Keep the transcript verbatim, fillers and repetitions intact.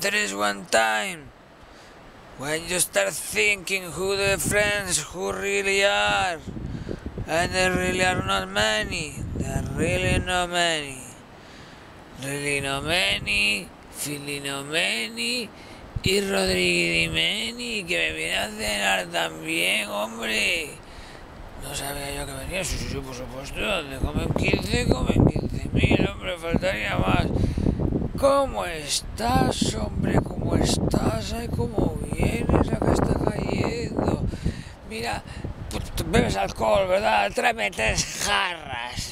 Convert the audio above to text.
There is one time when you start thinking who the friends who really are, and there really are not many, there are really not many, really not many, really not many, y Rodrigo de Méni, que me viene a cenar también, hombre. No sabía yo que venía, sí, sí, sí, por supuesto, donde comen quince, comen quince mil, hombre, faltaría más. ¿Cómo estás, hombre? ¿Cómo estás? Ay, ¿cómo vienes? Acá está cayendo. Mira, bebes alcohol, ¿verdad? Tráeme tres jarras.